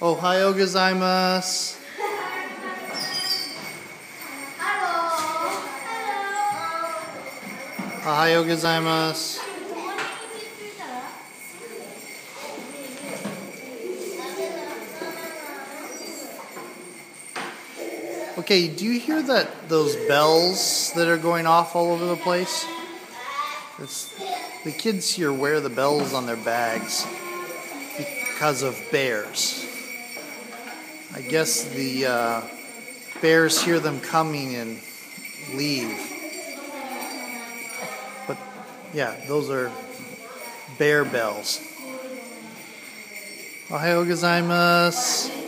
Ohayou gozaimasu. Hello. Hello. Ohayou gozaimasu. Okay, do you hear that those bells that are going off all over the place? The kids here wear the bells on their bags because of bears. I guess the bears hear them coming and leave. But yeah, those are bear bells. Ohayou gozaimasu.